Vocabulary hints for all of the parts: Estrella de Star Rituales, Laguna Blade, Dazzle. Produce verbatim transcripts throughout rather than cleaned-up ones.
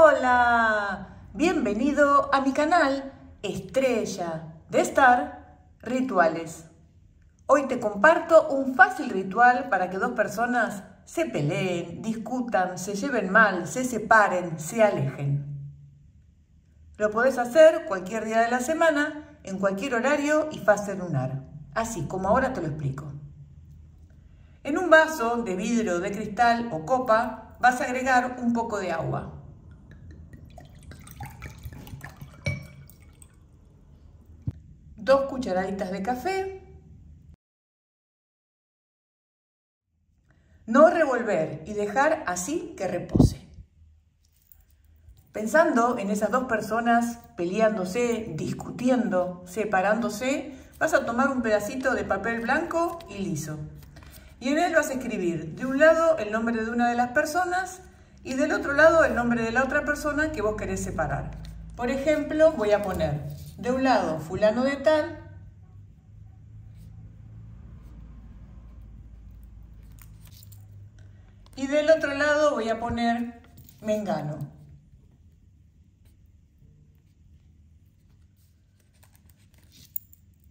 Hola, bienvenido a mi canal Estrella de Star Rituales. Hoy te comparto un fácil ritual para que dos personas se peleen, discutan, se lleven mal, se separen, se alejen. Lo podés hacer cualquier día de la semana, en cualquier horario y fase lunar, así como ahora te lo explico. En un vaso de vidrio, de cristal o copa vas a agregar un poco de agua. Dos cucharaditas de café. No revolver y dejar así que repose. Pensando en esas dos personas peleándose, discutiendo, separándose, vas a tomar un pedacito de papel blanco y liso. Y en él vas a escribir de un lado el nombre de una de las personas y del otro lado el nombre de la otra persona que vos querés separar. Por ejemplo, voy a poner de un lado fulano de tal y del otro lado voy a poner mengano.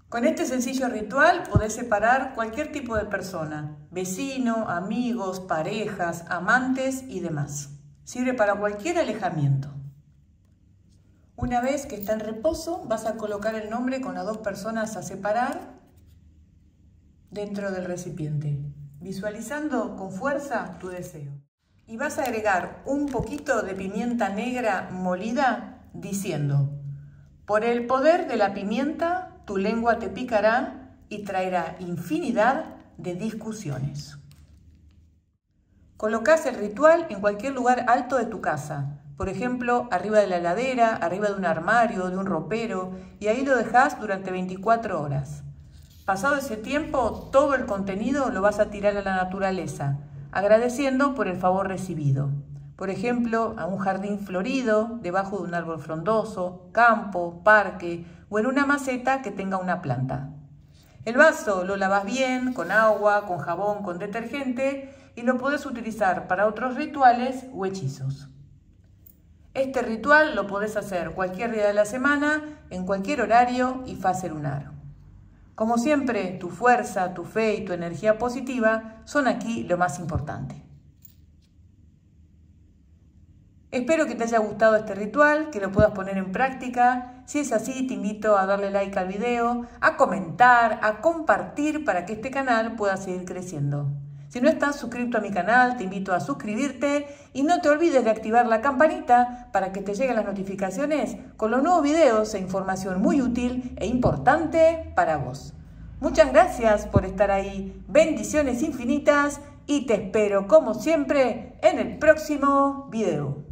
Con este sencillo ritual podés separar cualquier tipo de persona, vecino, amigos, parejas, amantes y demás. Sirve para cualquier alejamiento. Una vez que está en reposo, vas a colocar el nombre con las dos personas a separar dentro del recipiente, visualizando con fuerza tu deseo. Y vas a agregar un poquito de pimienta negra molida diciendo: por el poder de la pimienta, tu lengua te picará y traerá infinidad de discusiones. Colocás el ritual en cualquier lugar alto de tu casa. Por ejemplo, arriba de la heladera, arriba de un armario, de un ropero, y ahí lo dejás durante veinticuatro horas. Pasado ese tiempo, todo el contenido lo vas a tirar a la naturaleza, agradeciendo por el favor recibido. Por ejemplo, a un jardín florido, debajo de un árbol frondoso, campo, parque, o en una maceta que tenga una planta. El vaso lo lavas bien, con agua, con jabón, con detergente, y lo podés utilizar para otros rituales o hechizos. Este ritual lo podés hacer cualquier día de la semana, en cualquier horario y fase lunar. Como siempre, tu fuerza, tu fe y tu energía positiva son aquí lo más importante. Espero que te haya gustado este ritual, que lo puedas poner en práctica. Si es así, te invito a darle like al video, a comentar, a compartir para que este canal pueda seguir creciendo. Si no estás suscrito a mi canal, te invito a suscribirte y no te olvides de activar la campanita para que te lleguen las notificaciones con los nuevos videos e información muy útil e importante para vos. Muchas gracias por estar ahí, bendiciones infinitas y te espero como siempre en el próximo video.